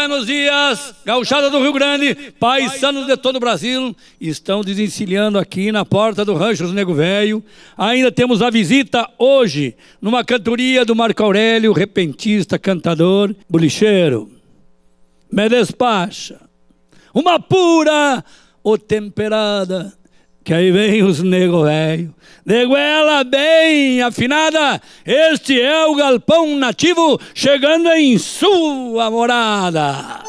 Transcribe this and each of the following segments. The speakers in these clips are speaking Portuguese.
Buenos dias, gauchada do Rio Grande, paisanos de todo o Brasil, estão desencilhando aqui na porta do rancho do Nego Véio. Ainda temos a visita hoje, numa cantoria do Marco Aurélio, repentista, cantador, bolicheiro. Me despacha, uma pura ou temperada, que aí vem os Nego Véio. De goela bem afinada, este é o Galpão Nativo, chegando em sua morada.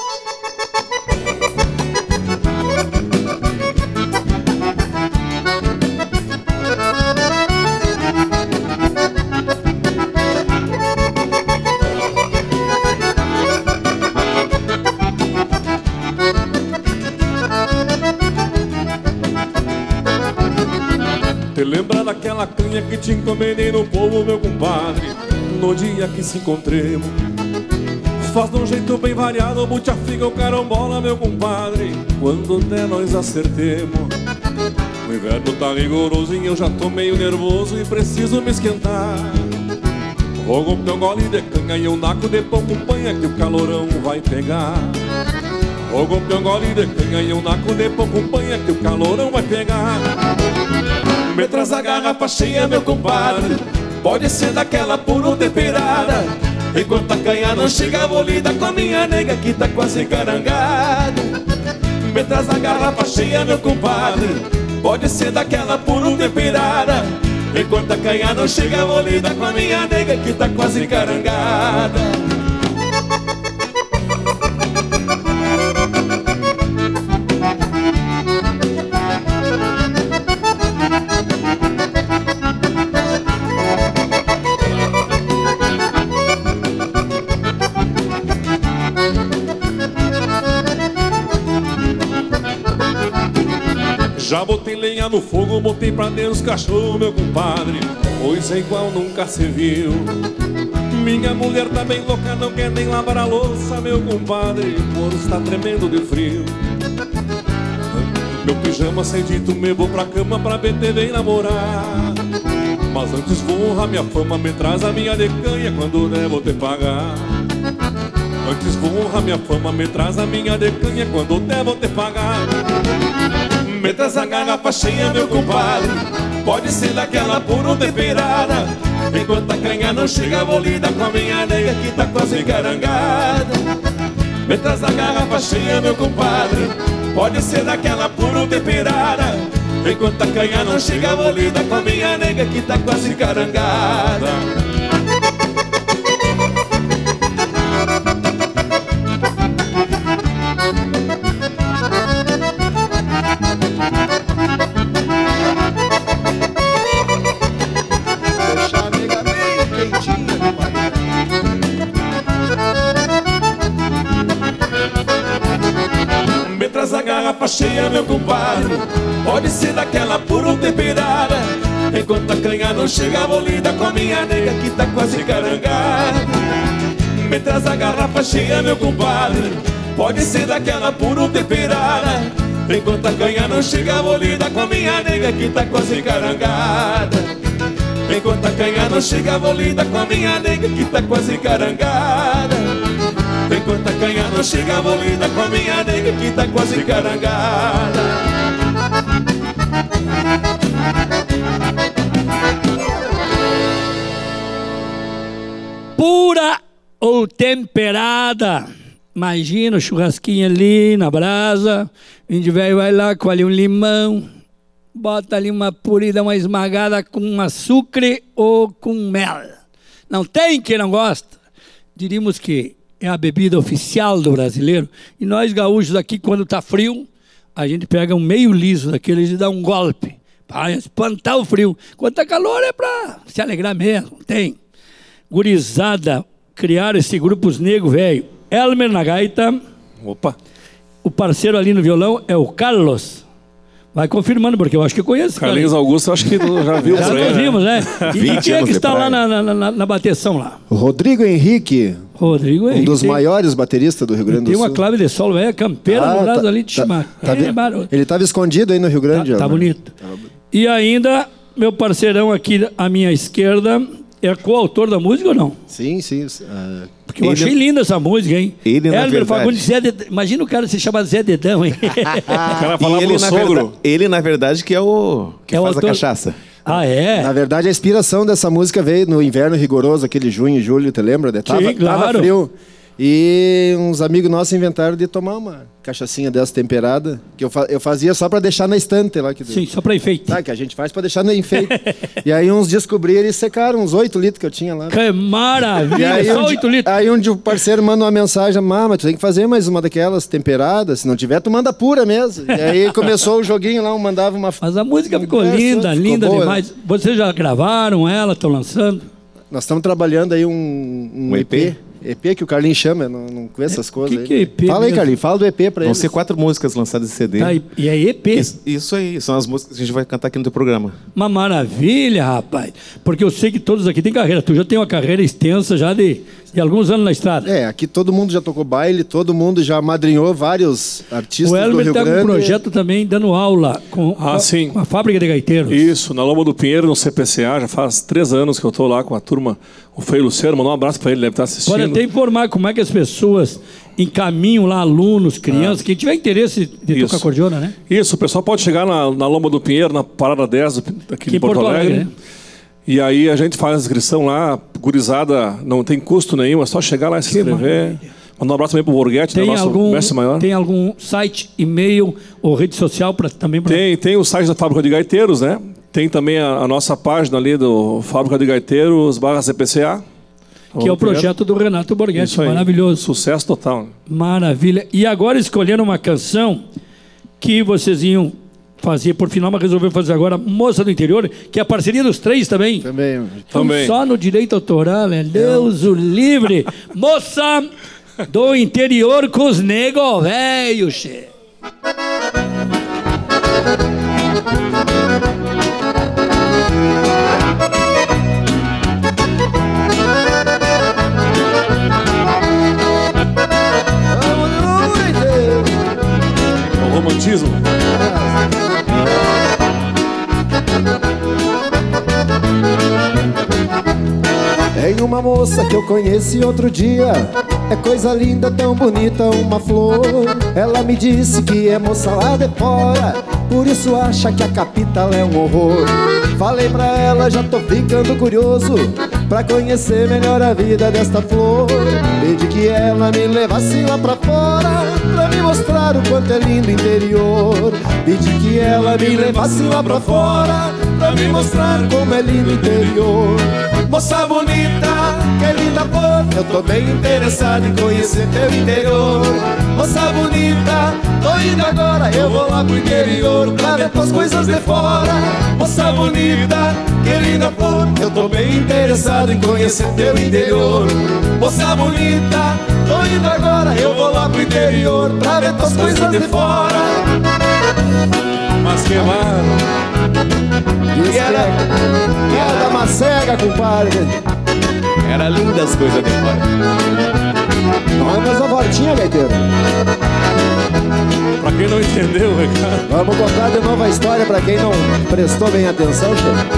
Te lembra daquela canha que te encomendei no povo, meu compadre, no dia que se encontremos? Faz de um jeito bem variado, bute a figa ou carambola, meu compadre, quando até nós acertemos. O inverno tá rigoroso e eu já tô meio nervoso e preciso me esquentar. Rogo teu gole de canha e um naco de pão com panha que o calorão vai pegar. Rogo teu gole de canha e um naco de pão com panha que o calorão vai pegar. Me traz a garrafa cheia, meu compadre, pode ser daquela puro temperada. Enquanto a canha não chega, vou lidar com a minha nega que tá quase encarangado. Me traz a garrafa cheia, meu compadre, pode ser daquela puro temperada. Enquanto a canha não chega, vou lidar com a minha nega que tá quase encarangada. Já botei lenha no fogo, botei pra dentro os cachorros, meu compadre, pois é igual nunca se viu. Minha mulher tá bem louca, não quer nem lavar a louça, meu compadre, por está tremendo de frio. Meu pijama cedito, me vou pra cama pra beber bem namorar. Mas antes vou honrar minha fama, me traz a minha decanha quando devo te pagar. Antes vou honrar minha fama, me traz a minha decanha quando devo te pagar. Me traz a garrafa cheia, meu compadre, pode ser daquela puro temperada. Enquanto a canha não chega, vou lidar com a minha nega que tá quase encarangada. Me traz a garrafa cheia, meu compadre, pode ser daquela puro temperada. Enquanto a canha não chega, vou lidar com a minha nega que tá quase encarangada. Cheia, meu compadre, pode ser daquela puro temperada. Enquanto a canha não chega, vou lidar com a minha nega que tá quase encarangada. Me traz a garrafa cheia, meu compadre, pode ser daquela puro temperada. Enquanto a canha não chega, vou lidar com a minha nega que tá quase encarangada. Enquanto a canha não chega, vou lidar com a minha nega que tá quase encarangada. Enquanto a canha não chega, vou lidar com a minha nega que tá quase encarangada. Pura ou temperada? Imagina o churrasquinho ali na brasa. O índio velho vai lá, colhe um limão, bota ali uma purida, uma esmagada com açúcar ou com mel. Não tem quem não gosta. Diríamos que é a bebida oficial do brasileiro. E nós gaúchos aqui, quando tá frio, a gente pega um meio liso daqueles e dá um golpe para espantar o frio. Quando tá calor é para se alegrar mesmo, tem. Gurizada, criaram esse grupo Os Nego Véio. Elmer na gaita. Opa. O parceiro ali no violão é o Carlos. Vai confirmando, porque eu acho que eu conheço. Carlinhos Augusto, acho que já viu. Já nós vimos, né? E quem é que está lá na bateção lá? Rodrigo Henrique. Rodrigo Henrique. Um dos maiores bateristas do Rio Grande do Sul. Tem uma clave de solo, é campeira no braço ali de Chimar. Ele estava escondido aí no Rio Grande. Tá bonito. E ainda, meu parceirão aqui à minha esquerda, É coautor da música ou não? Sim, sim. Porque eu achei linda essa música, hein? Ele, na verdade... Fagundes, Zé Dedão. Imagina o cara se chamar Zé Dedão, hein? O cara falava pro sogro. Ele, na verdade, que é o... Que é faz o autor... a cachaça. Ah, é? Na verdade, a inspiração dessa música veio no inverno rigoroso, aquele junho e julho, te lembra? Sim, claro. Tava frio. E uns amigos nossos inventaram de tomar uma cachaçinha dessa temperada, que eu fazia só para deixar na estante lá. Que sim, só para enfeite. Tá, que a gente faz para deixar na enfeite. E aí uns descobriram e secaram uns 8 litros que eu tinha lá. Que maravilha, aí, só 8 litros. Aí um parceiro manda uma mensagem, mas tu tem que fazer mais uma daquelas temperadas, se não tiver tu manda pura mesmo. E aí começou o joguinho lá, um mandava uma... Mas a música ficou linda, linda ficou demais. Boa. Vocês já gravaram ela, estão lançando? Nós estamos trabalhando aí um EP. EP que o Carlinhos chama, eu não conheço essas coisas. Que é EP? Fala aí, Carlinhos, fala do EP pra eles. Vão ser 4 músicas lançadas em CD. Tá, e é EP? Isso aí, são as músicas que a gente vai cantar aqui no teu programa. Uma maravilha, rapaz. Porque eu sei que todos aqui têm carreira. Tu já tem uma carreira extensa já de alguns anos na estrada. É, aqui todo mundo já tocou baile, todo mundo já madrinhou vários artistas do Rio Grande. O Elmer tá com um projeto também dando aula com a Fábrica de Gaiteiros. Isso, na Lomba do Pinheiro, no CPCA, já faz 3 anos que eu tô lá com a turma. O Feilo Lucero, mandou um abraço para ele, deve estar assistindo. Pode até informar como é que as pessoas encaminham lá alunos, crianças, quem tiver interesse de tocar acordeona, né? Isso, o pessoal pode chegar na Lomba do Pinheiro, na Parada 10 aqui de Porto Alegre. Né? E aí a gente faz a inscrição lá, gurizada, não tem custo nenhum, é só chegar lá e se inscrever. Mandar um abraço também para o Borghetti, tem nosso mestre maior. Tem algum site, e-mail ou rede social também? Tem o site da Fábrica de Gaiteiros, né? Tem também a nossa página ali do Fábrica de Gaiteiros /CPCA. Que é o projeto do Renato Borghetti, maravilhoso. Sucesso total. Maravilha. E agora escolheram uma canção que vocês iam fazer por final, mas resolveu fazer agora Moça do Interior, que é a parceria dos três também. Também. Só no direito autoral, é Deus o livre. Moça do Interior com os Nego Véio, che. Romantismo. Tem uma moça que eu conheci outro dia, é coisa linda, tão bonita, uma flor. Ela me disse que é moça lá de fora, por isso acha que a capital é um horror. Falei pra ela, já tô ficando curioso pra conhecer melhor a vida desta flor. Pedi que ela me levasse lá pra fora, pra me mostrar o quanto é lindo o interior. Pedi que ela me levasse lá pra fora, pra me mostrar como é lindo o interior. Moça bonita, que linda flor, eu tô bem interessado em conhecer teu interior. Moça bonita, tô indo agora, eu vou lá pro interior pra ver tuas coisas de fora. Moça bonita, que linda flor, eu tô bem interessado em conhecer teu interior. Moça bonita, tô indo agora, eu vou lá pro interior pra ver tuas coisas de fora. Mas que mano, que era da macega, compadre. Era linda as coisas de fora. Vamos a voltinha, gaiteiro. Pra quem não entendeu, cara. Vamos contar de novo a história pra quem não prestou bem atenção, chefe.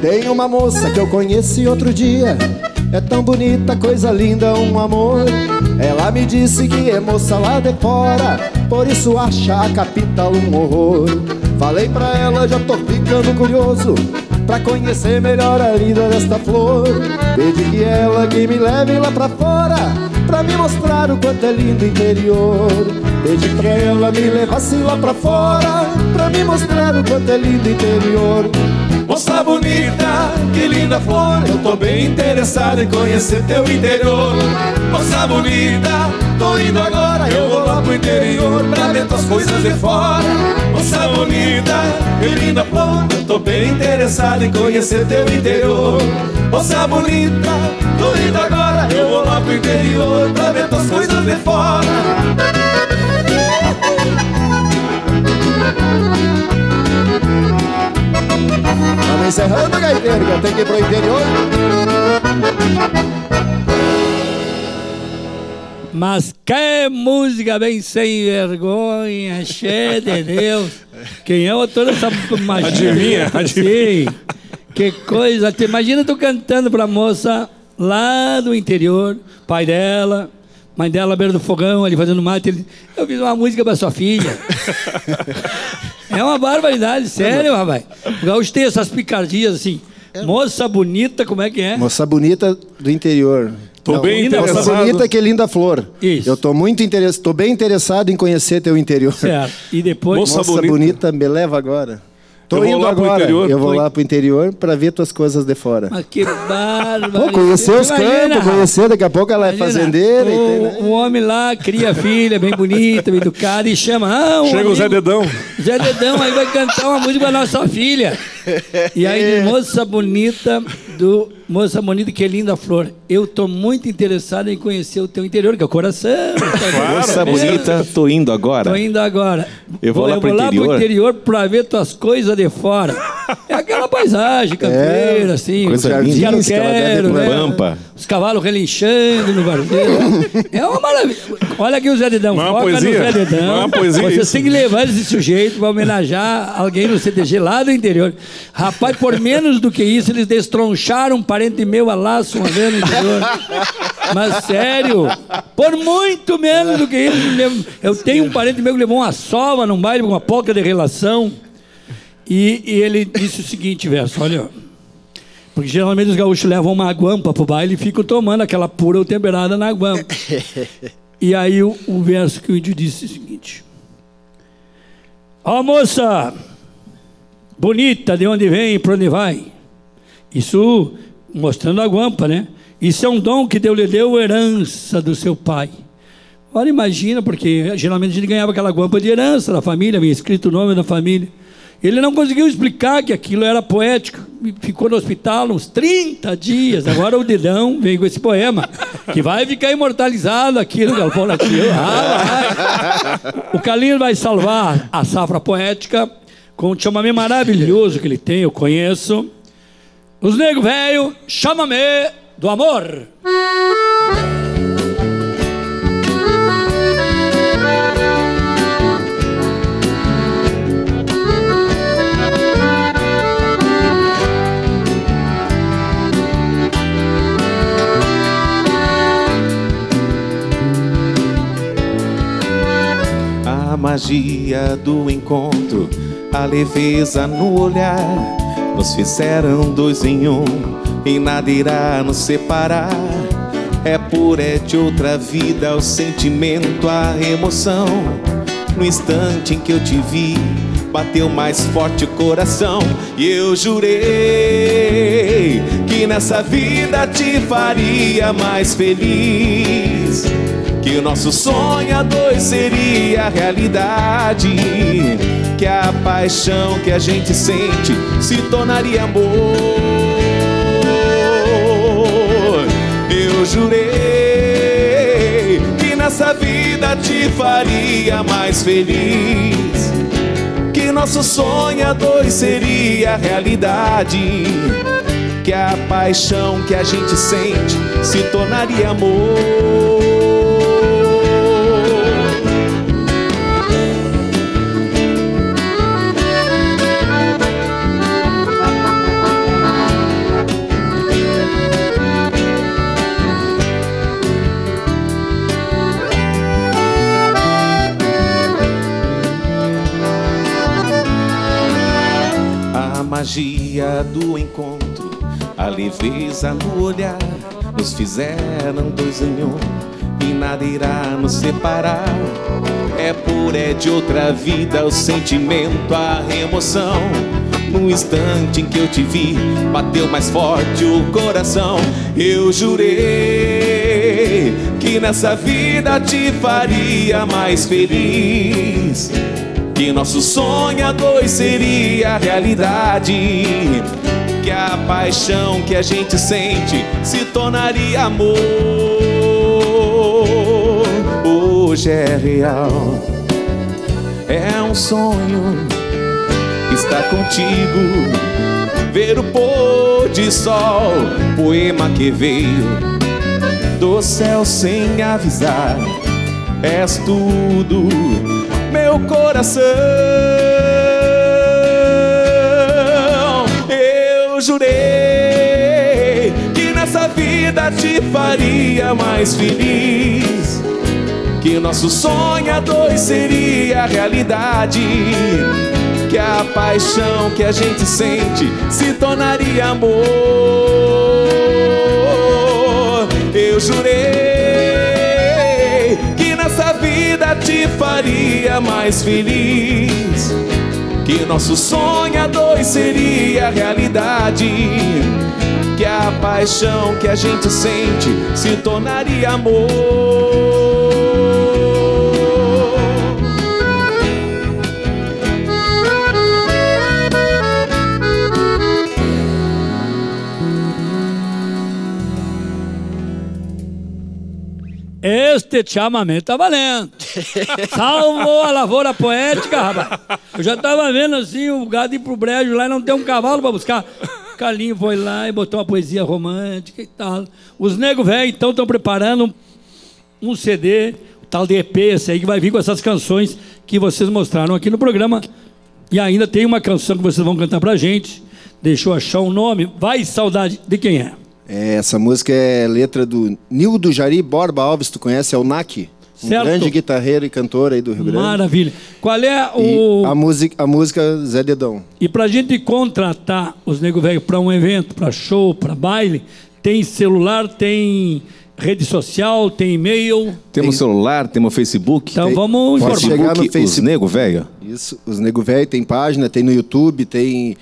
Tem uma moça que eu conheci outro dia, é tão bonita, coisa linda, um amor. Ela me disse que é moça lá de fora, por isso acha a capital um horror. Falei pra ela, já tô ficando curioso pra conhecer melhor a vida desta flor. Pedi que ela que me leve lá pra fora, pra me mostrar o quanto é lindo o interior. Pedi pra ela me levasse lá pra fora, pra me mostrar o quanto é lindo o interior. Moça bonita, que linda flor, eu tô bem interessado em conhecer teu interior. Moça bonita, tô indo agora, eu vou lá pro interior pra ver tuas coisas de fora. Moça bonita, que linda flor, eu tô bem interessado em conhecer teu interior. Moça bonita, tô indo agora, eu vou lá pro interior pra ver tuas coisas de fora. Vamos encerrando, gaiteiro, que eu tenho que ir pro interior. Mas que música bem sem vergonha, cheia de Deus. Quem é o autor dessa magia? Adivinha? Adivinha. Sim. Que coisa. Imagina tu cantando pra moça lá do interior, pai dela, mãe dela à beira do fogão, ali fazendo mate. Ele... Eu fiz uma música pra sua filha. É uma barbaridade, sério, rapaz. O gaúcho tem essas picardias assim. Moça bonita, como é que é? Moça bonita do interior. Tô não, bem interessado. Moça bonita, que linda flor. Isso. Eu tô muito interessado, tô bem interessado em conhecer teu interior. Certo. E depois... Moça bonita, me leva agora. Tô indo agora. Eu vou lá pro interior pra ver tuas coisas de fora. Mas que barba. Pô, conhecer os campos, conhecer, daqui a pouco ela é fazendeira. O homem lá cria filha, bem bonita, bem educada, e chama. Ah, chega o Zé Dedão. Zé Dedão aí vai cantar uma música pra nossa filha. E aí, moça bonita, que linda flor. Eu tô muito interessado em conhecer o teu interior, que é o coração. Claro, moça bonita, tô indo agora. Tô indo agora. Eu vou lá pro interior pra ver tuas coisas de fora. É aquela paisagem campeira, assim. Os jardins que ela deve com pampa. Os cavalos relinchando no barbeiro. É uma maravilha. Olha aqui o Zé Dedão. Não é uma poesia. Não é uma poesia. Vocês têm que levar esse sujeito pra homenagear alguém no CTG lá do interior. Rapaz, por menos do que isso, eles destroncharam um parente meu a laço uma vez no interior. Mas sério, por muito menos do que isso. Eu tenho um parente meu que levou uma sova num baile, uma pouca de relação. E ele disse o seguinte verso, olha, porque geralmente os gaúchos levam uma guampa pro baile e ficam tomando aquela pura ou temperada na guampa. E aí o verso que o índio disse é o seguinte: ó moça bonita, de onde vem e pra onde vai? Isso mostrando a guampa, né? Isso é um dom que Deus lhe deu, herança do seu pai. Olha, imagina, porque geralmente a gente ganhava aquela guampa de herança da família, vinha escrito o nome da família. Ele não conseguiu explicar que aquilo era poético. Ficou no hospital uns 30 dias. Agora o Dedão vem com esse poema, que vai ficar imortalizado aqui no Galpão Nativo. Ah, o Calinho vai salvar a safra poética com um chamamê maravilhoso que ele tem, eu conheço. Os Nego Véio, chamamê do amor. A magia do encontro, a leveza no olhar, nos fizeram dois em um e nada irá nos separar. É pura, é de outra vida, o sentimento, a emoção. No instante em que eu te vi, bateu mais forte o coração. E eu jurei que nessa vida te faria mais feliz, que o nosso sonho a dois seria a realidade, que a paixão que a gente sente se tornaria amor. Eu jurei que nessa vida te faria mais feliz, que nosso sonho a dois seria a realidade, que a paixão que a gente sente se tornaria amor. A magia do encontro, a leveza no olhar, nos fizeram dois em um e nada irá nos separar. É pura, é de outra vida, o sentimento, a emoção. No instante em que eu te vi, bateu mais forte o coração. Eu jurei que nessa vida te faria mais feliz, que nosso sonho a dois seria a realidade, que a paixão que a gente sente se tornaria amor. Hoje é real, é um sonho estar contigo, ver o pôr de sol, poema que veio do céu sem avisar. És tudo, meu coração. jurei que nessa vida te faria mais feliz, que nosso sonho a dois seria a realidade, que a paixão que a gente sente se tornaria amor. Eu jurei que nessa vida te faria mais feliz, que nosso sonho a dois seria a realidade, que a paixão que a gente sente se tornaria amor. Este chamamento tá valendo. Salvou a lavoura poética, rapaz. Eu já tava vendo assim o gado ir pro brejo lá e não ter um cavalo pra buscar. O Calinho foi lá e botou uma poesia romântica e tal. Os Nego Véio então estão preparando um CD, um tal de EP, esse aí que vai vir com essas canções que vocês mostraram aqui no programa. E ainda tem uma canção que vocês vão cantar pra gente. Deixa eu achar um nome. Vai, Saudade, de quem é? Essa música é letra do Nildo Jari Borba Alves, tu conhece? É o NAC, um grande guitarreiro e cantor aí do Rio Grande. Maravilha. Qual é o... A música Zé Dedão. E pra gente contratar os Nego Véio pra um evento, pra show, pra baile, tem celular, tem rede social, tem e-mail? Temos celular, temos Facebook. Então vamos informar. Pode chegar no Facebook, os Nego Véio. Isso, os Nego Véio tem página, tem no YouTube, tem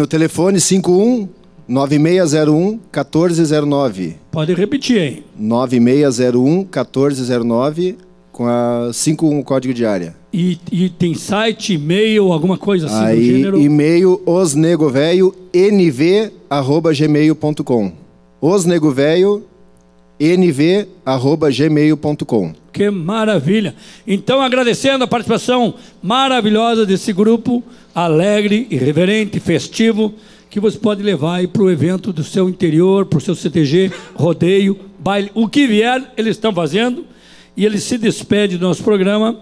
o telefone 51 9601-1409. Pode repetir, hein? 9601-1409 com a 51 código de área. E tem site, e-mail, alguma coisa assim aí, do gênero? E-mail osnegoveio.nv@gmail.com. osnegoveio.nv@gmail.com. Que maravilha! Então, agradecendo a participação maravilhosa desse grupo alegre, irreverente, festivo, que você pode levar para o evento do seu interior, para o seu CTG, rodeio, baile, o que vier, eles estão fazendo. E eles se despedem do nosso programa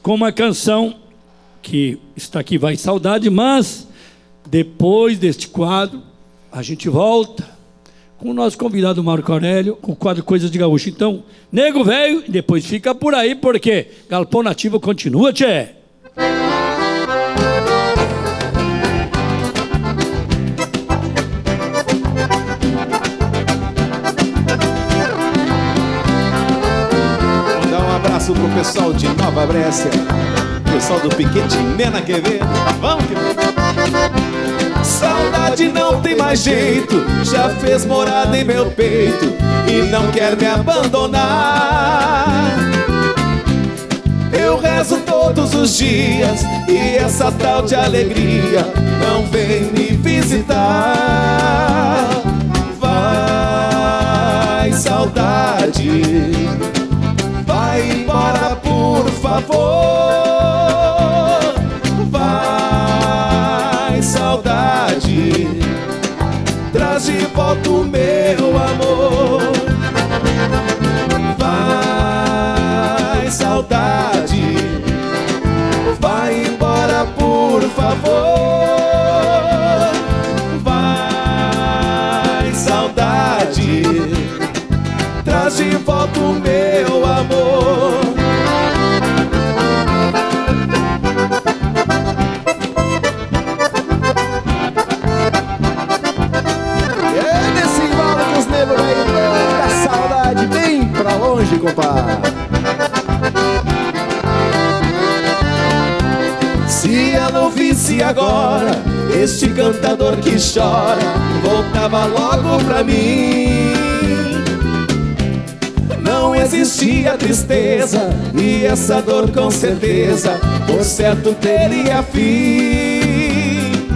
com uma canção que está aqui, Vai Saudade, mas depois deste quadro, a gente volta com o nosso convidado Marco Aurélio, com o quadro Coisas de Gaúcho. Então, Nego Véio, e depois fica por aí, porque Galpão Nativo continua, tchê! Pro pessoal de Nova Brécia, pessoal do Piquete, Nena Quevedo, vamos que vamos. Saudade não tem mais jeito, já fez morada em meu peito e não quer me abandonar. Eu rezo todos os dias e essa tal de alegria não vem me visitar. Vai, saudade, vai embora, por favor. Vai, saudade, traz de volta o meu amor. Vai, saudade, vai embora, por favor. Vai, saudade, traz de volta o meu amor. É nesse embalo que os negros vai embora. A saudade bem pra longe, compadre. Se ela ouvisse agora este cantador que chora, voltava logo pra mim. Não existia tristeza e essa dor com certeza por certo teria fim.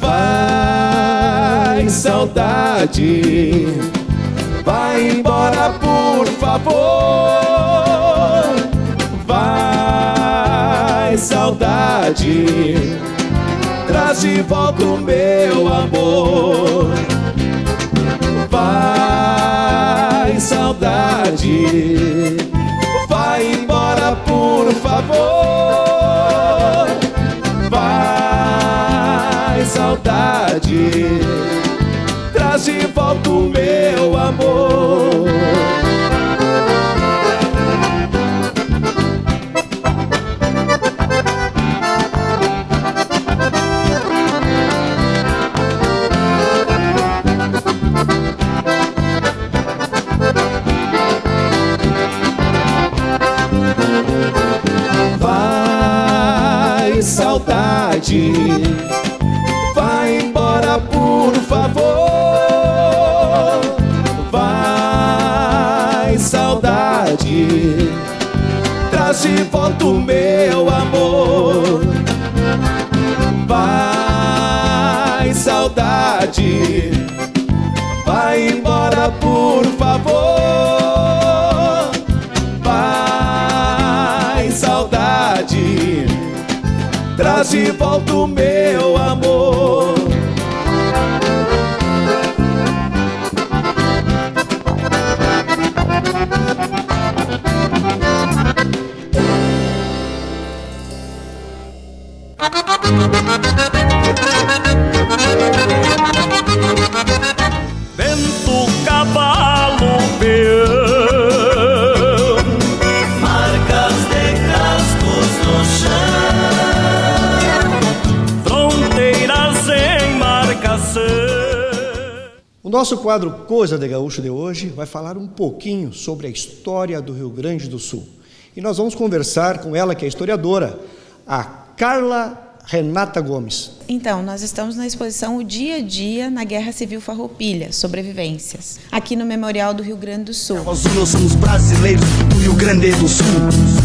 Vai, saudade, vai embora, por favor. Vai, saudade, traz de volta o meu amor. Vai, saudade, vai embora, por favor. Vai, saudade, traz de volta o meu amor. Vai, saudade, vai embora, por favor. Vai, saudade, traz de volta o meu amor. Vai, saudade, vai embora, por favor. Vai, saudade, traz de volta o meu amor. Vento, cavalo, peão, marcas de cascos no chão, fronteiras em marcação. O nosso quadro Coisa de Gaúcho de hoje vai falar um pouquinho sobre a história do Rio Grande do Sul. E nós vamos conversar com ela, que é historiadora, a Carla Renata Gomes. Então, nós estamos na exposição O Dia a Dia na Guerra Civil Farroupilha, Sobrevivências, aqui no Memorial do Rio Grande do Sul. Nós somos brasileiros do Rio Grande do Sul.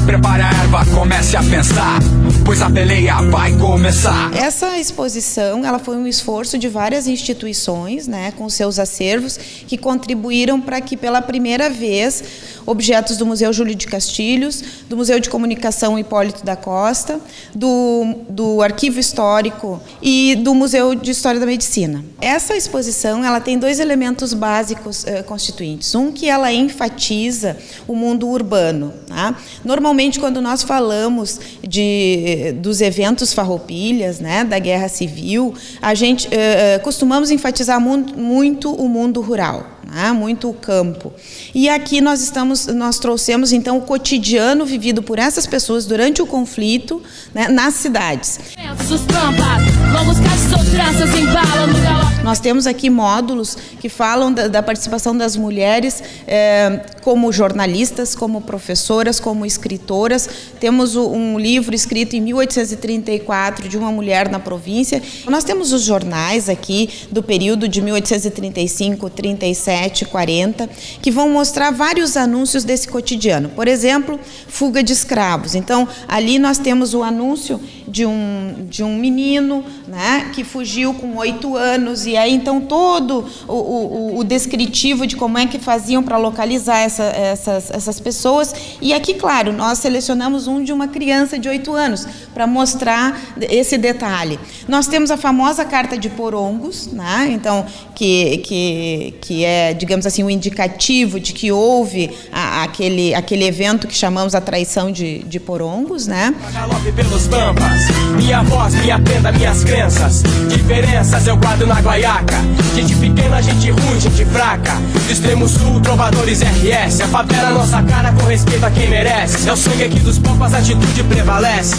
Prepare a erva, comece a pensar, pois a peleia vai começar. Essa exposição, ela foi um esforço de várias instituições, né, com seus acervos, que contribuíram para que, pela primeira vez, objetos do Museu Júlio de Castilhos, do Museu de Comunicação Hipólito da Costa, do Arquivo Histórico e do Museu de História da Medicina. Essa exposição, ela tem dois elementos básicos constituintes. Um, que ela enfatiza o mundo urbano, tá? Normalmente, quando nós falamos dos eventos farroupilhas, né, da Guerra Civil, a gente costumamos enfatizar muito o mundo rural, né, muito o campo. E aqui nós trouxemos então o cotidiano vivido por essas pessoas durante o conflito, né, nas cidades. Nós temos aqui módulos que falam da participação das mulheres como jornalistas, como professoras, como escritoras. Temos um livro escrito em 1834 de uma mulher na província. Nós temos os jornais aqui do período de 1835, 37, 40, que vão mostrar vários anúncios desse cotidiano. Por exemplo, fuga de escravos. Então, ali nós temos o anúncio de um menino, né, que fugiu com 8 anos, e aí então todo o descritivo de como é que faziam para localizar essas pessoas. E aqui, claro, nós selecionamos um de uma criança de 8 anos para mostrar esse detalhe. Nós temos a famosa carta de Porongos, né, então, que é, digamos assim, o indicativo de que houve aquele evento que chamamos a traição de Porongos, né? Minha voz, minha prenda, minhas crenças, diferenças eu guardo na guaiaca. Gente pequena, gente ruim, gente fraca, do extremo sul, trovadores RS. A favela, nossa cara, com respeito a quem merece. É o sangue aqui dos povos, a atitude prevalece.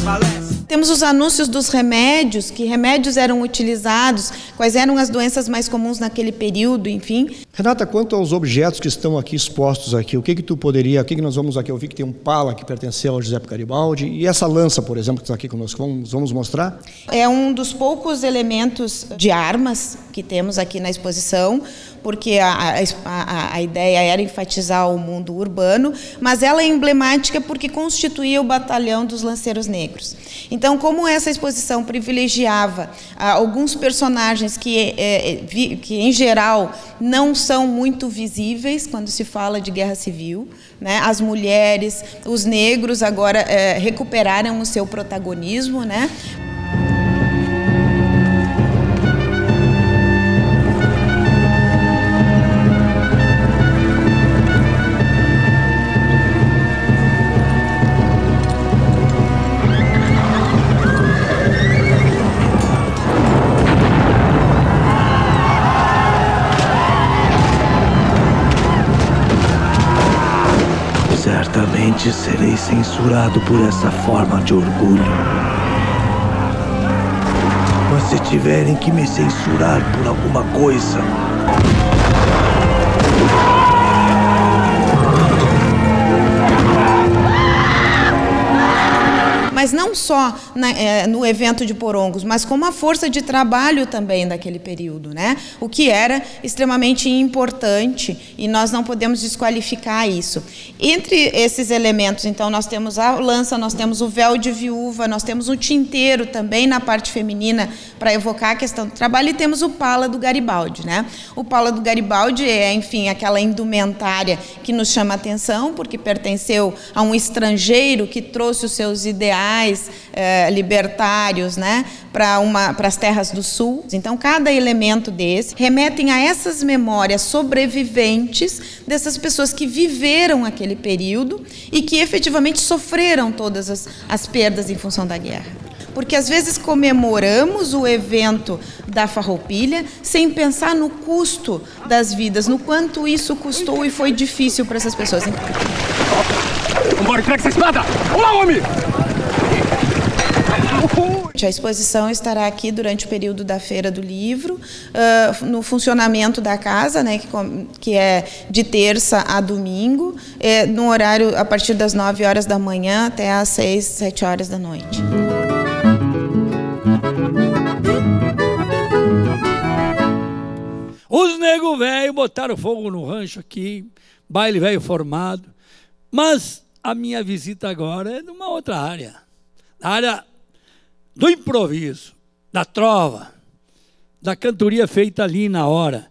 Temos os anúncios dos remédios, que remédios eram utilizados, quais eram as doenças mais comuns naquele período, enfim. Renata, quanto aos objetos que estão aqui expostos aqui, o que nós vamos aqui, eu vi que tem um pala que pertenceu ao Giuseppe Garibaldi, e essa lança, por exemplo, que está aqui conosco, vamos mostrar? É um dos poucos elementos de armas que temos aqui na exposição, porque a ideia era enfatizar o mundo urbano, mas ela é emblemática porque constituía o batalhão dos lanceiros negros. Então, como essa exposição privilegiava alguns personagens que, em geral, não são muito visíveis quando se fala de guerra civil, né? As mulheres, os negros agora recuperaram o seu protagonismo, né? Infelizmente, serei censurado por essa forma de orgulho. Mas se tiverem que me censurar por alguma coisa, mas não só no evento de Porongos, mas como a força de trabalho também daquele período, né? O que era extremamente importante e nós não podemos desqualificar isso. Entre esses elementos, então, nós temos a lança, nós temos o véu de viúva, nós temos o tinteiro também na parte feminina para evocar a questão do trabalho, e temos o pala do Garibaldi, né? O pala do Garibaldi é, enfim, aquela indumentária que nos chama a atenção, porque pertenceu a um estrangeiro que trouxe os seus ideais libertários, né, para as terras do sul. Então, cada elemento desse remetem a essas memórias sobreviventes dessas pessoas que viveram aquele período e que efetivamente sofreram todas as perdas em função da guerra. Porque às vezes comemoramos o evento da Farroupilha sem pensar no custo das vidas, no quanto isso custou e foi difícil para essas pessoas. Vambora, entrega essa espada! Olá, homem! A exposição estará aqui durante o período da Feira do Livro, no funcionamento da casa, né, que é de terça a domingo, no horário a partir das 9 horas da manhã até às 6, 7 horas da noite. Os Nego Véio botaram fogo no rancho aqui, baile velho formado, mas a minha visita agora é numa outra área, a área do improviso, da trova, da cantoria feita ali na hora.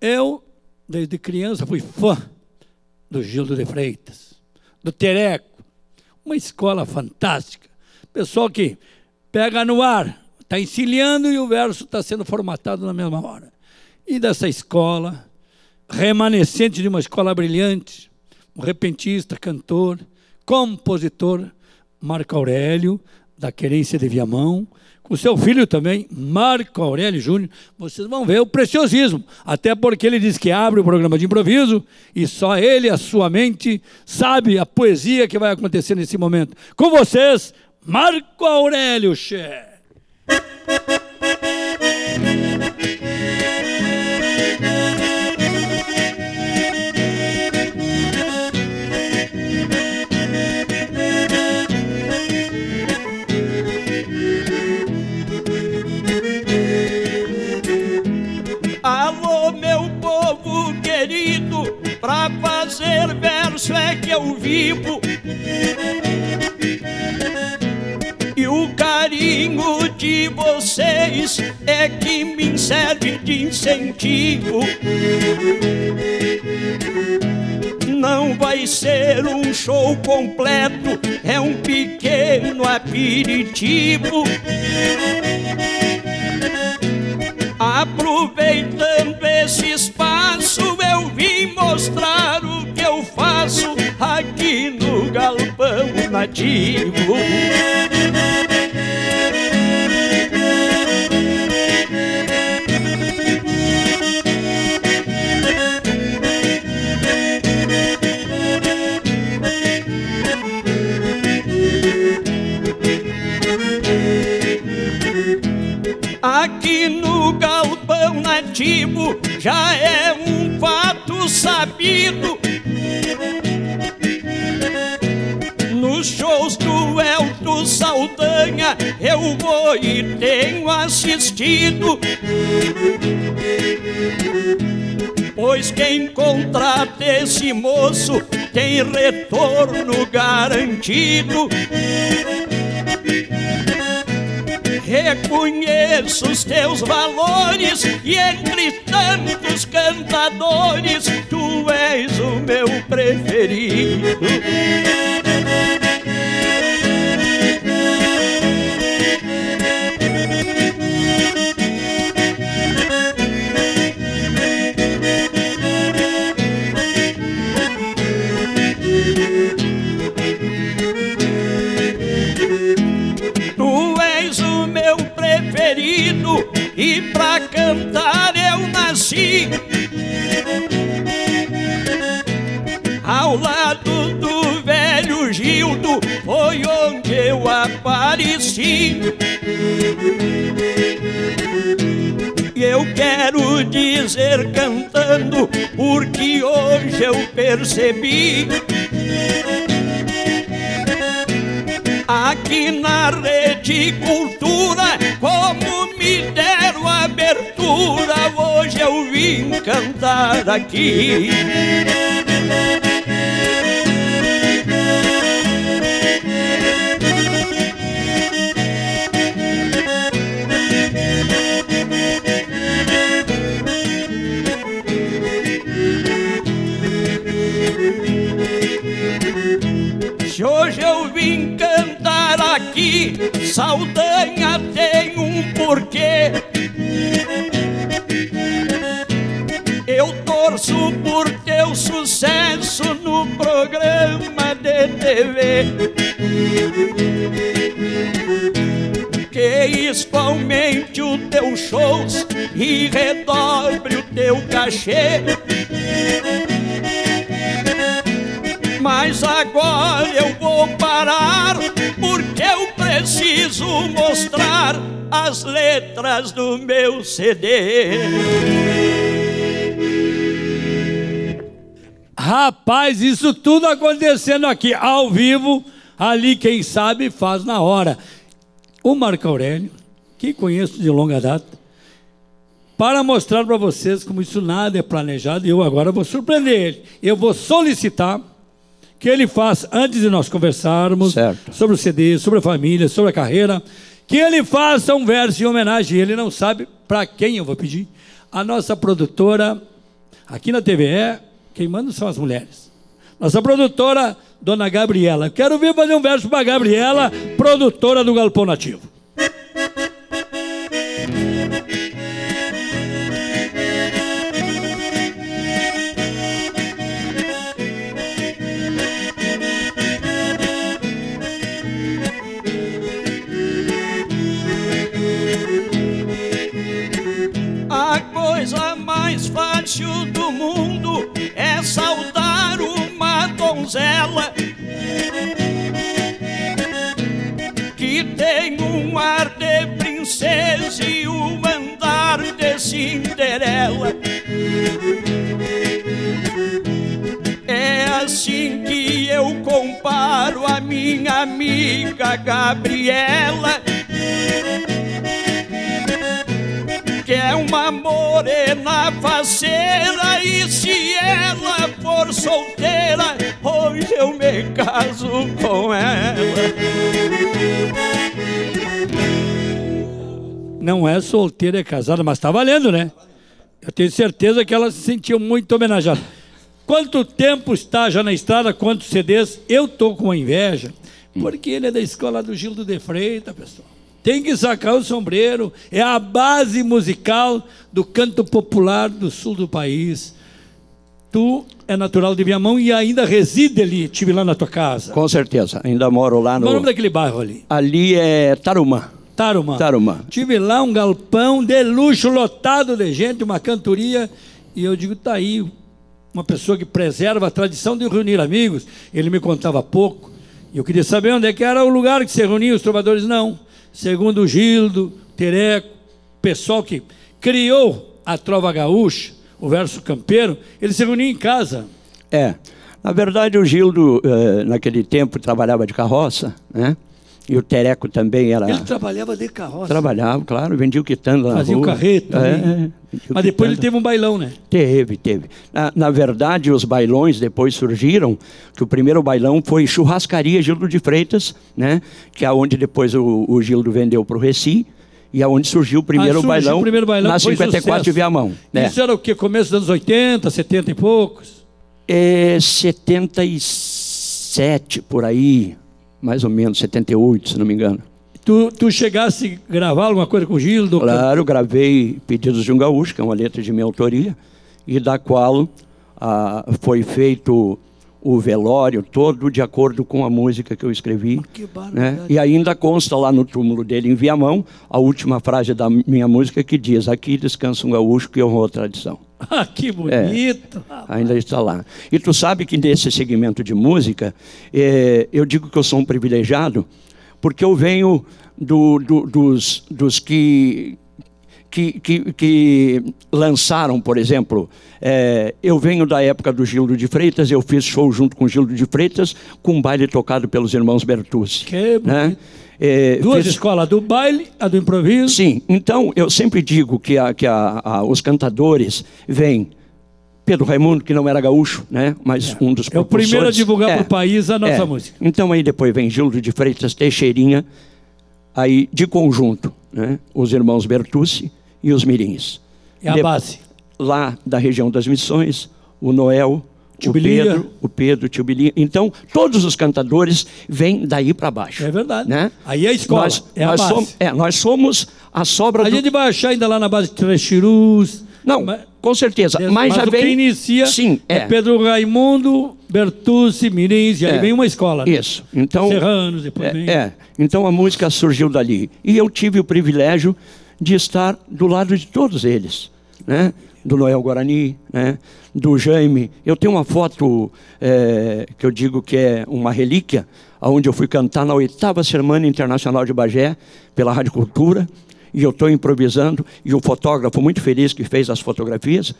Eu, desde criança, fui fã do Gildo de Freitas, do Tereco, uma escola fantástica. Pessoal que pega no ar, está encilhando e o verso está sendo formatado na mesma hora. E dessa escola, remanescente de uma escola brilhante, um repentista, cantor, compositor, Marco Aurélio, da querência de Viamão, com seu filho também, Marco Aurélio Júnior. Vocês vão ver o preciosismo, até porque ele diz que abre o programa de improviso e só ele, a sua mente, sabe a poesia que vai acontecer nesse momento. Com vocês, Marco Aurélio, che. Pra fazer verso é que eu vivo, e o carinho de vocês é que me serve de incentivo. Não vai ser um show completo, é um pequeno aperitivo. Aproveitando esse espaço, eu vim mostrar o que eu faço aqui no Galpão Nativo. Aqui no Galpão Nativo já é um fato sabido. Nos shows do Elton Saldanha eu vou e tenho assistido, pois quem contrata esse moço tem retorno garantido. Reconheço os teus valores e entre tantos cantadores tu és o meu preferido. E pra cantar eu nasci ao lado do velho Gil. Apareci. E eu quero dizer cantando, porque hoje eu percebi aqui na Rede Cultura como me deram abertura. Hoje eu vim cantar aqui. Hoje eu vim cantar aqui, Saldanha tem um porquê. Eu torço por teu sucesso no programa de TV, que espalmente o teu shows e redobre o teu cachê. Mas agora eu vou parar, porque eu preciso mostrar as letras do meu CD. Rapaz, isso tudo acontecendo aqui ao vivo. Ali quem sabe faz na hora. O Marco Aurélio, que conheço de longa data, para mostrar para vocês como isso nada é planejado. E eu agora vou surpreender ele. Eu vou solicitar que ele faça, antes de nós conversarmos, certo, sobre o CD, sobre a família, sobre a carreira, que ele faça um verso em homenagem. Ele não sabe para quem eu vou pedir. A nossa produtora, aqui na TVE, quem manda são as mulheres. Nossa produtora, dona Gabriela. Quero vir fazer um verso para a Gabriela, produtora do Galpão Nativo. Do mundo é saudar uma donzela que tem um ar de princesa e um andar de Cinderela. É assim que eu comparo a minha amiga Gabriela, que é uma morena faceira, e se ela for solteira, hoje eu me caso com ela. Não é solteira, é casada, mas tá valendo, né? Eu tenho certeza que ela se sentiu muito homenageada. Quanto tempo está já na estrada, quantos CDs? Eu tô com inveja, porque ele é da escola do Gildo de Freitas, pessoal. Tem que sacar o sombreiro, é a base musical do canto popular do sul do país. Tu é natural de Viamão e ainda reside ali, estive lá na tua casa. Com certeza, ainda moro lá no... Qual o nome daquele bairro ali? Ali é Tarumã. Tarumã. Tarumã. Tive lá um galpão de luxo, lotado de gente, uma cantoria, e eu digo, tá aí, uma pessoa que preserva a tradição de reunir amigos. Ele me contava pouco, e eu queria saber onde é que era o lugar que se reuniam os trovadores, não. Segundo o Gildo, Tereco, pessoal que criou a trova gaúcha, o verso campeiro, eles se reuniam em casa. É, na verdade o Gildo, naquele tempo, trabalhava de carroça, né? E o Tereco também era... Ele trabalhava de carroça? Trabalhava, claro, vendia o quitanda na rua. Fazia o carreto. É, mas depois ele teve um bailão, né? Teve, teve. Na verdade, os bailões depois surgiram, que o primeiro bailão foi Churrascaria Gildo de Freitas, né? Que é onde depois o Gildo vendeu para o Reci, e é onde surgiu o primeiro, bailão, o primeiro bailão na 54 de Viamão. Né? Isso era o quê? Começo dos anos 80, 70 e poucos? É, 77, por aí... Mais ou menos, 78, se não me engano. Tu chegasse a gravar alguma coisa com o Gildo? Claro, gravei Pedidos de um Gaúcho, que é uma letra de minha autoria, e da qual foi feito o velório todo de acordo com a música que eu escrevi. Que barbaridade, né? E ainda consta lá no túmulo dele, em Viamão, a última frase da minha música que diz: aqui descansa um gaúcho que honrou a tradição. Ah, que bonito! É, ainda está lá. E tu sabe que nesse segmento de música, eu digo que eu sou um privilegiado, porque eu venho dos que lançaram, por exemplo, eu venho da época do Gildo de Freitas, eu fiz show junto com o Gildo de Freitas, com um baile tocado pelos irmãos Bertucci. Que bonito. Né? Duas escolas, a do baile, a do improviso. Sim, então eu sempre digo que os cantadores vêm. Pedro Raimundo, que não era gaúcho, né? Mas um dos propulsores. É o primeiro a divulgar para o país a nossa música. Então aí depois vem Gildo de Freitas, Teixeirinha, aí de conjunto, né? Os irmãos Bertucci e os Mirins. É a base. Lá da região das Missões, o Noel, o Pedro, Tio Bilinha. Então, todos os cantadores vêm daí para baixo. É verdade. Né? Aí é a escola, nós a base. Nós somos a sobra do... A gente vai achar ainda lá na base de Trechirus. Não, mas, com certeza. Mas já vem... quem inicia é Pedro Raimundo, Bertucci, Mirins, e aí vem uma escola. Isso. Né? Então, Serranos, depois vem... Então a música surgiu dali. E eu tive o privilégio de estar do lado de todos eles, né? Do Noel Guarani, né? Do Jaime. Eu tenho uma foto que eu digo que é uma relíquia, onde eu fui cantar na 8ª Semana Internacional de Bagé, pela Rádio Cultura, e eu estou improvisando, e o fotógrafo muito feliz que fez as fotografias,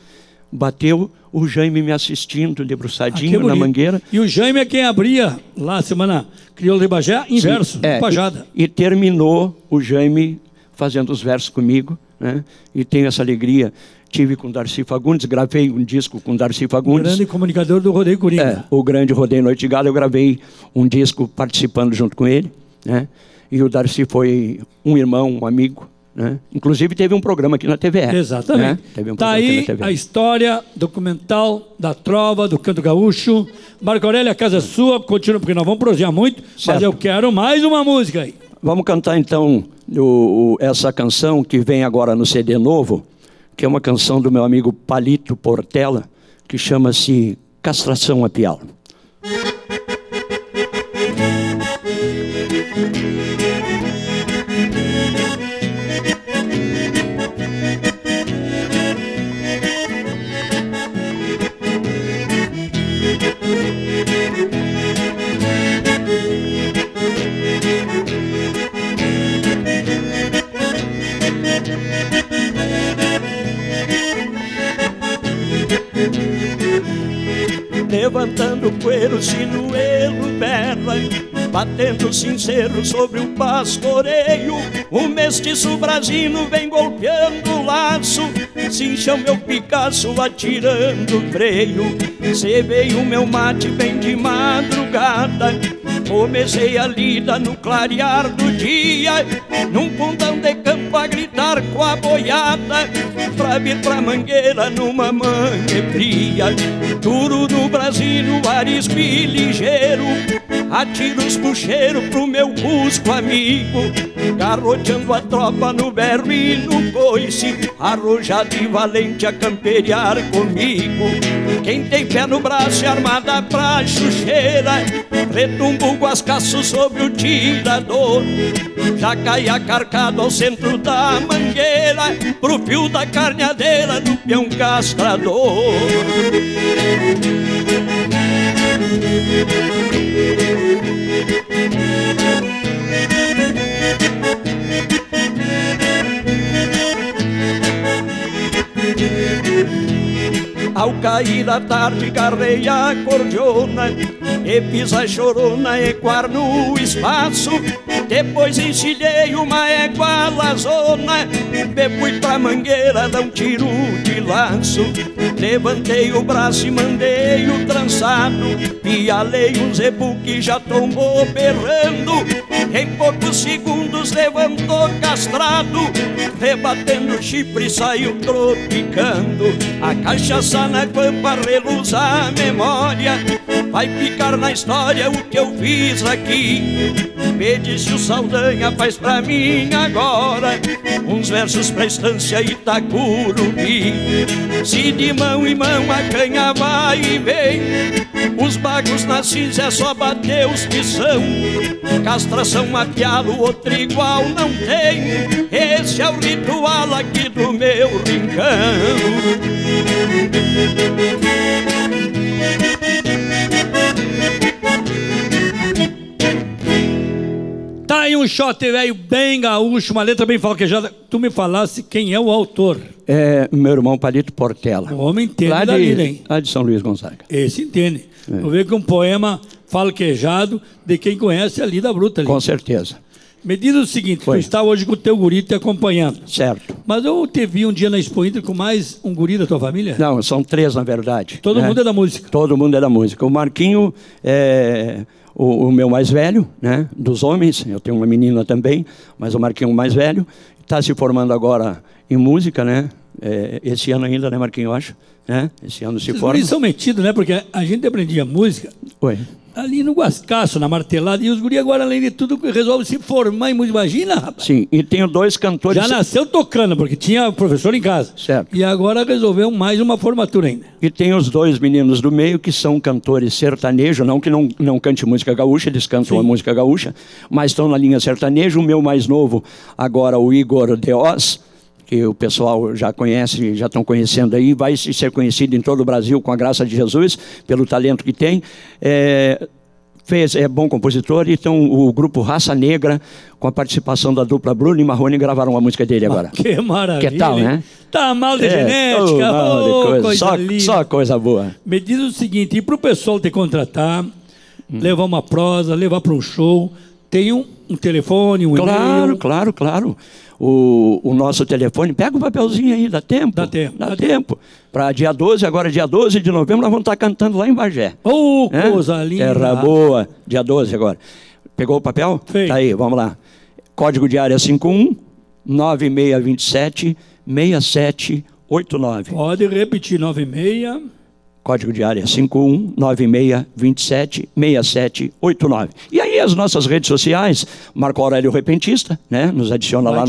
bateu o Jaime me assistindo, debruçadinho na mangueira. E o Jaime é quem abria lá a Semana Crioula de Bagé, em verso, Pajada. E terminou o Jaime fazendo os versos comigo, né? E tenho essa alegria. Tive com Darcy Fagundes, gravei um disco com Darcy Fagundes. O grande comunicador do Rodeio Coringa. O grande Rodeio Noite de Galo, eu gravei um disco participando junto com ele, né? E o Darcy foi um irmão, um amigo, né? Inclusive teve um programa aqui na TVE. Exatamente. Né? Está aí a história documental da trova, do canto gaúcho. Marco Aurélio, a casa é sua, continua, porque nós vamos prosear muito, certo. Mas eu quero mais uma música aí. Vamos cantar então essa canção que vem agora no CD novo, que é uma canção do meu amigo Palito Portela, que chama-se Castração Apial. Levantando poeiro, sinuelo, berra, batendo sincero sobre o pastoreio. O mestiço brasino vem golpeando o laço, cincha o meu Picasso atirando o freio. Cevei o meu mate bem de madrugada, comecei a lida no clarear do dia, num fundão de campo a gritar com a boiada, pra vir pra mangueira numa mangue fria. Duro do Brasil, arisco e ligeiro, atiro os puxeiros pro meu cusco amigo, garroteando a tropa no berro e no coice, arrojado e valente a camperiar comigo. Quem tem pé no braço é armada pra chucheira, retumbo guascaço sobre o tirador, já caia carcado ao centro da mangueira, pro fio da carneadeira do peão castrador. Ao cair a tarde, carrei a cordiona e fiz a chorona ecoar no espaço. Depois ensilhei uma égua lazona, depois pra mangueira dar um tiro de laço. Levantei o braço e mandei o trançado, pialei um zebu que já tombou berrando. Em poucos segundos levantou castrado, rebatendo o chifre saiu tropicando. A cachaça na guampa reluz a memória, vai ficar na história o que eu fiz aqui. Me disse o Saldanha, faz pra mim agora uns versos pra estância Itacurubi. Se de mão em mão a canha vai e vem, os bagos na cinza é só bater os que são. Castração apialo, outro igual não tem, esse é o ritual aqui do meu rincão. aí um shot velho bem gaúcho, uma letra bem falquejada. Tu me falasse quem é o autor. É meu irmão Palito Portela. O homem entende lá da vida, hein? Lá de São Luís Gonzaga. Esse entende. É. Vou ver que um poema falquejado de quem conhece ali da bruta. Ali. Com certeza. Me diz o seguinte, tu está hoje com o teu guri te acompanhando. Certo. Mas eu te vi um dia na Expo Inter com mais um guri da tua família? Não, são três na verdade. Todo mundo é da música? Todo mundo é da música. O Marquinho é o meu mais velho, né, dos homens. Eu tenho uma menina também, mas o Marquinho é o mais velho. Está se formando agora em música, né? É, esse ano ainda, né, Marquinho, eu acho? Né? Esse ano se forma. Eles são metidos, né? Porque a gente aprendia música... Oi. Ali no guascaço, na martelada, e os guri agora, além de tudo, resolvem se formar em música. Imagina, rapaz. Sim, e tenho dois cantores... Já nasceu tocando, porque tinha professor em casa. Certo. E agora resolveu mais uma formatura ainda. E tem os dois meninos do meio que são cantores sertanejo, não que não cante música gaúcha, eles cantam a música gaúcha, mas estão na linha sertanejo. O meu mais novo, agora o Igor de Oz, que o pessoal já conhece, já estão conhecendo aí, vai ser conhecido em todo o Brasil, com a graça de Jesus, pelo talento que tem. É bom compositor, então o grupo Raça Negra, com a participação da dupla Bruno e Marrone, gravaram a música dele agora. Que maravilha! Que tal, né? Tá mal de genética, mal de coisa. Só coisa boa. Me diz o seguinte, e para o pessoal te contratar, levar uma prosa, levar para um show, tem um telefone, um e-mail? Claro, claro, claro. O nosso telefone, pega um papelzinho aí, dá tempo? Dá tempo. Dá tempo. Para dia 12, agora dia 12 de novembro, nós vamos estar cantando lá em Bagé. Oh, é? Coisa linda. Terra boa, dia 12 agora. Pegou o papel? Sim. Tá aí, vamos lá. Código de área 51 9627 6789. Pode repetir, 96... Código de área 5196276789. E aí as nossas redes sociais, Marco Aurélio Repentista, né? Nos adiciona lá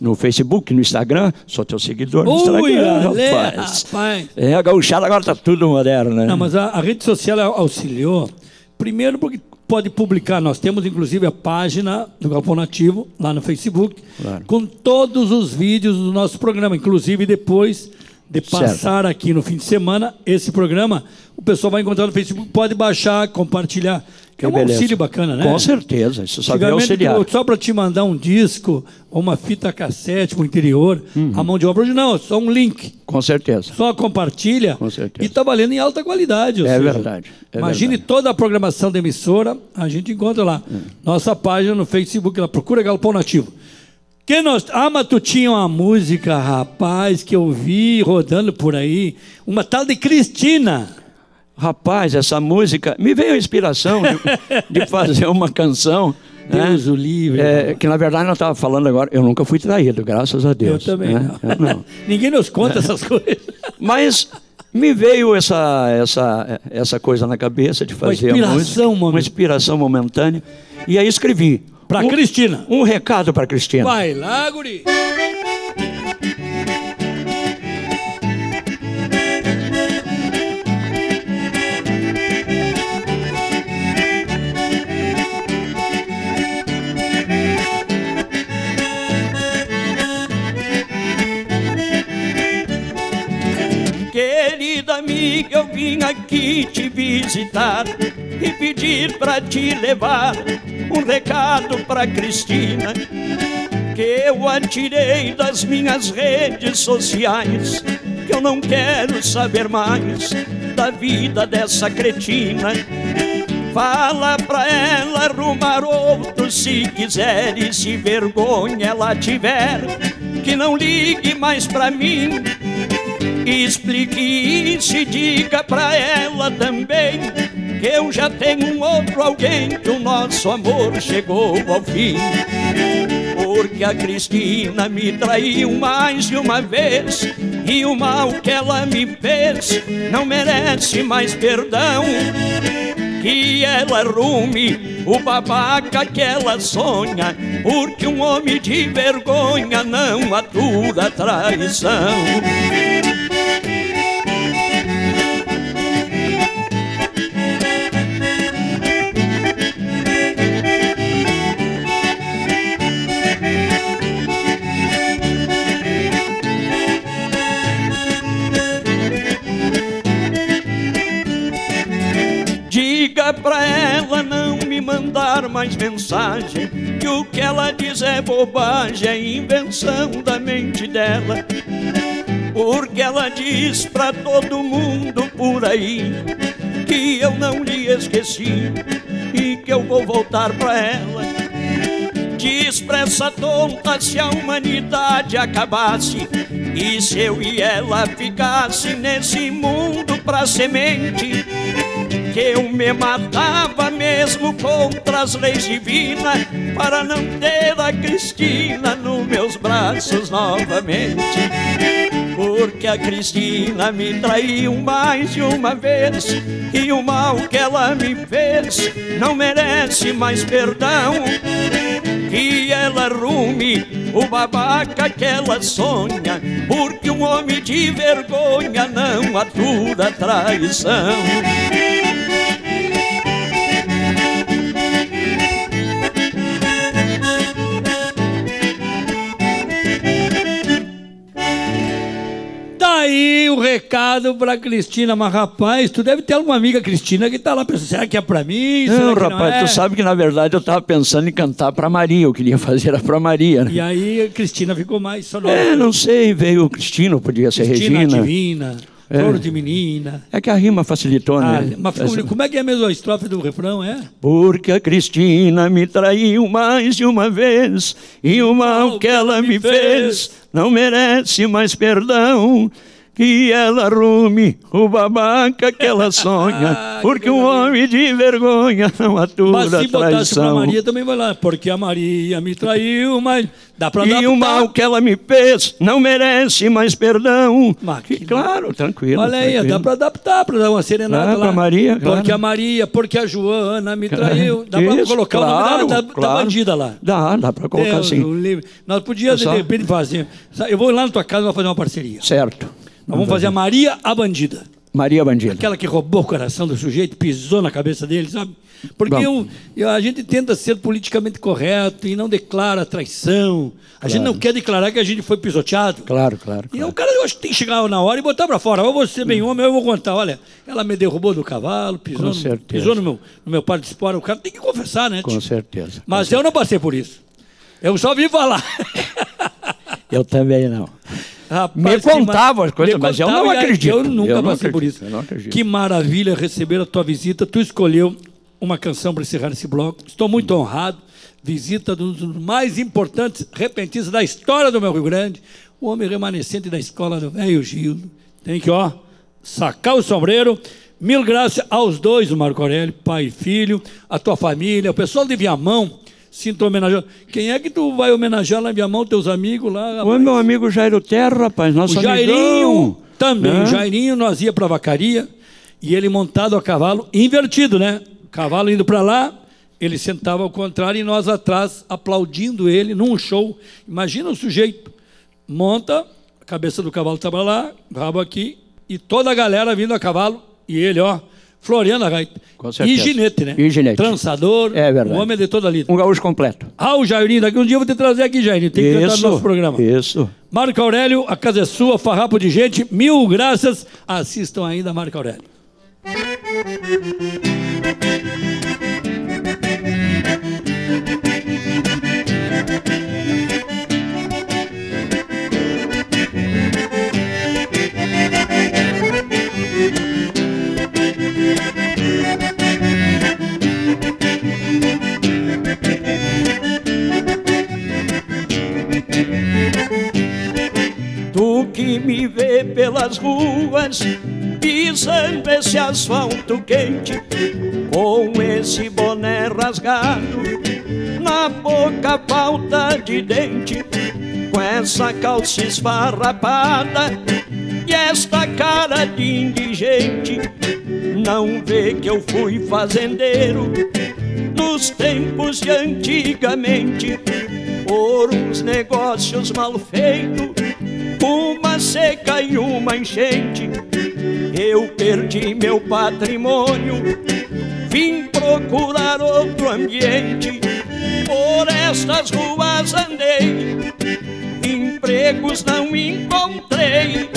no Facebook, no Instagram. Sou teu seguidor no Instagram, rapaz. É, a gauchada agora tá tudo moderno, né? Não, mas a rede social auxiliou. Primeiro porque pode publicar. Nós temos inclusive a página do Galpão Nativo, lá no Facebook, claro, com todos os vídeos do nosso programa. Inclusive depois... de passar, certo, aqui no fim de semana, esse programa, o pessoal vai encontrar no Facebook, pode baixar, compartilhar. Que é um auxílio bacana, né? Com certeza, isso só vai auxiliar. Só para te mandar um disco ou uma fita cassete para o interior, a mão de obra hoje não, só um link. Com certeza. Só compartilha. Com certeza. E está valendo em alta qualidade. É verdade. Imagine toda a programação da emissora, a gente encontra lá. Nossa página no Facebook, lá, procura Galpão Nativo. Mas tu tinha uma música, rapaz, que eu vi rodando por aí, uma tal de Cristina. Rapaz, essa música, me veio a inspiração de fazer uma canção. Deus o livre. É, que na verdade nós estávamos falando agora, eu nunca fui traído, graças a Deus. Eu também não. Eu não. Ninguém nos conta essas coisas. Mas... me veio essa coisa na cabeça de fazer uma inspiração momentânea. E aí escrevi. Pra Cristina. Um recado pra Cristina. Vai lá, guri. Querida amiga, eu vim aqui te visitar e pedir pra te levar um recado pra Cristina, que eu atirei das minhas redes sociais, que eu não quero saber mais da vida dessa cretina. Fala pra ela arrumar outro se quiser, e se vergonha ela tiver, que não ligue mais pra mim. Explique isso e diga pra ela também que eu já tenho um outro alguém, que o nosso amor chegou ao fim. Porque a Cristina me traiu mais de uma vez, e o mal que ela me fez não merece mais perdão. Que ela arrume o babaca que ela sonha, porque um homem de vergonha não atura a traição. Pra ela não me mandar mandar mais mensagem, que o que ela diz é bobagem, é invenção da mente dela. Porque ela diz pra todo mundo por aí que eu não lhe esqueci e que eu vou voltar pra ela. Diz pra essa tonta, se a humanidade acabasse e se eu e ela ficasse nesse mundo pra semente, que eu me matava mesmo contra as leis divinas para não ter a Cristina nos meus braços novamente. Porque a Cristina me traiu mais de uma vez, e o mal que ela me fez não merece mais perdão. Que ela arrume o babaca que ela sonha, porque um homem de vergonha não atura a traição. Aí o recado pra Cristina. Mas rapaz, tu deve ter alguma amiga Cristina que tá lá pensando, será que é pra mim? Será não, que rapaz, não é? Tu sabe que na verdade eu tava pensando em cantar pra Maria, eu queria fazer era pra Maria, né? E aí a Cristina ficou mais sonora. É, não sei, veio Cristina, podia ser Cristina, Regina Divina, é. Coro de Menina. É que a rima facilitou, né? Mas como é que é mesmo a estrofe do refrão, é? Porque a Cristina me traiu mais de uma vez, e o mal que ela me fez não merece mais perdão. Que ela arrume o babaca que ela sonha, porque um homem de vergonha não atura a traição. Mas se botasse pra Maria também vai lá, porque a Maria me traiu, mas dá pra dar. E o mal que ela me fez não merece mais perdão. Que, claro, tranquilo. Olha aí, tranquilo. Dá pra adaptar, pra dar uma serenada lá. Pra Maria, claro. Porque a Maria, porque a Joana me traiu. Dá pra colocar o nome da bandida lá. Dá pra colocar assim. Nós podíamos, de repente, fazer. Eu vou lá na tua casa e vou fazer uma parceria. Certo. Nós vamos fazer a Maria a Bandida. Maria a Bandida. Aquela que roubou o coração do sujeito, pisou na cabeça dele, sabe? Porque a gente tenta ser politicamente correto e não declara traição. A gente não quer declarar que a gente foi pisoteado. Claro. E o cara, eu acho que tem que chegar na hora e botar pra fora. Ou você bem homem, eu vou contar. Olha, ela me derrubou do cavalo, pisou no meu par de espora. O cara tem que confessar, né? Com certeza. Mas eu não passei por isso. Eu só vi falar. Eu também não. Rapaz, me contavam as coisas, mas eu não acredito. Eu nunca passei por isso. Que maravilha receber a tua visita. Tu escolheu uma canção para encerrar esse bloco. Estou muito honrado. Visita dos mais importantes repentistas da história do meu Rio Grande. O homem remanescente da escola do velho Gildo. Tem que, sacar o sombreiro. Mil graças aos dois, o Marco Aurélio, pai e filho, a tua família, o pessoal de Viamão. Sinto homenagear. Quem é que tu vai homenagear lá em Viamão, teus amigos lá? Rapaz? O meu amigo Jairo Terra, rapaz, nosso amigo. O Jairinho também. O Jairinho, nós ia pra vacaria e ele montado a cavalo, invertido, né? O cavalo indo pra lá, ele sentava ao contrário e nós atrás aplaudindo ele num show. Imagina o sujeito, monta, a cabeça do cavalo tá pra lá, rabo aqui, e toda a galera vindo a cavalo e ele, floreando a gaita. E ginete, né? E ginete. Trançador, um homem de toda a lida. Um gaúcho completo. Ah, o Jairinho, daqui um dia eu vou te trazer aqui, Jairinho. Tem que cantar no nosso programa. Isso. Marco Aurélio, a casa é sua, farrapo de gente. Mil graças. Assistam ainda a Marco Aurélio. Tu que me vê pelas ruas pisando esse asfalto quente, com esse boné rasgado, na boca falta de dente, com essa calça esfarrapada e esta cara de indigente, não vê que eu fui fazendeiro nos tempos de antigamente, por uns negócios mal feitos, uma seca e uma enchente, eu perdi meu patrimônio, vim procurar outro ambiente. Por estas ruas andei, empregos não encontrei,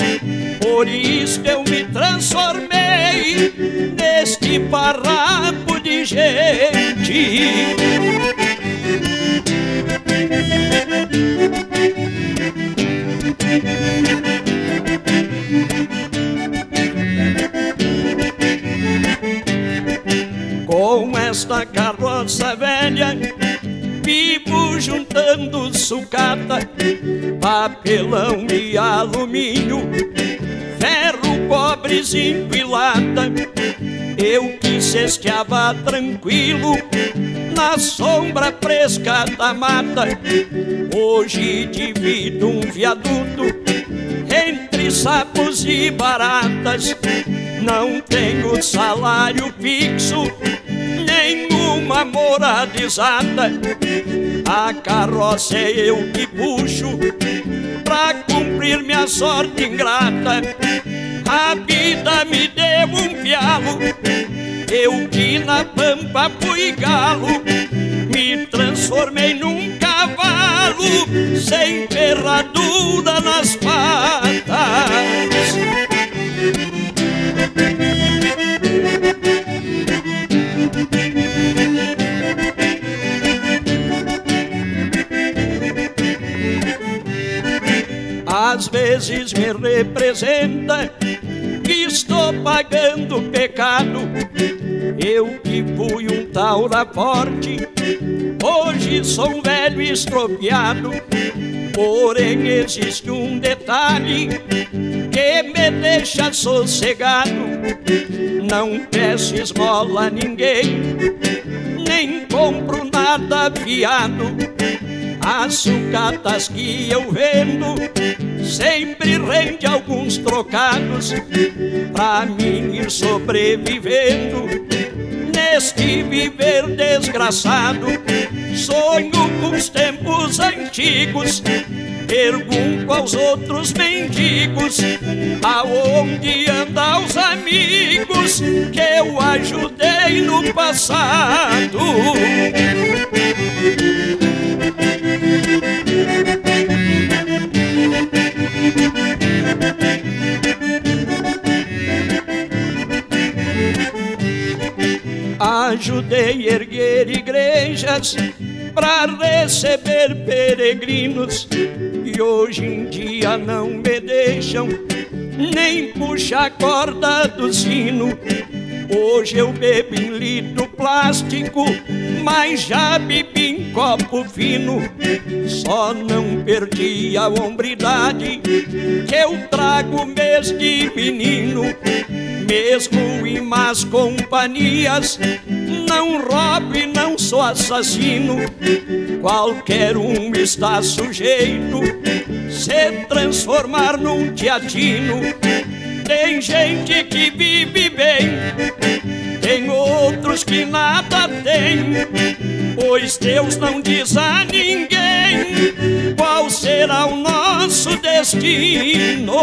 por isso eu me transformei neste farrapo de gente. Com esta carroça velha vivo juntando sucata, papelão e alumínio, ferro, cobre, zinco e lata. Eu que cesteava tranquilo na sombra fresca da mata, hoje divido um viaduto entre sapos e baratas. Não tenho salário fixo, nenhuma morada exata. A carroça é eu que puxo pra cumprir minha sorte ingrata. A vida me deu um fialo, eu que na pampa fui galo, me transformei num cavalo sem ferradura nas patas. Às vezes me representa que estou pagando pecado. Eu que fui um taura forte, hoje sou um velho estropiado. Porém existe um detalhe que me deixa sossegado. Não peço esmola a ninguém, nem compro nada fiado. As sucatas que eu vendo sempre rende alguns trocados. Pra mim ir sobrevivendo neste viver desgraçado, sonho com os tempos antigos, pergunto aos outros mendigos aonde andam os amigos que eu ajudei no passado. Ajudei erguer igrejas pra receber peregrinos, e hoje em dia não me deixam nem puxar a corda do sino. Hoje eu bebo em litro plástico, mas já bebi em copo fino. Só não perdi a hombridade que eu trago mesmo de menino. Mesmo em más companhias não roubo e não sou assassino. Qualquer um está sujeito se transformar num teatino. Tem gente que vive bem, tem outros que nada tem, pois Deus não diz a ninguém qual será o nosso destino.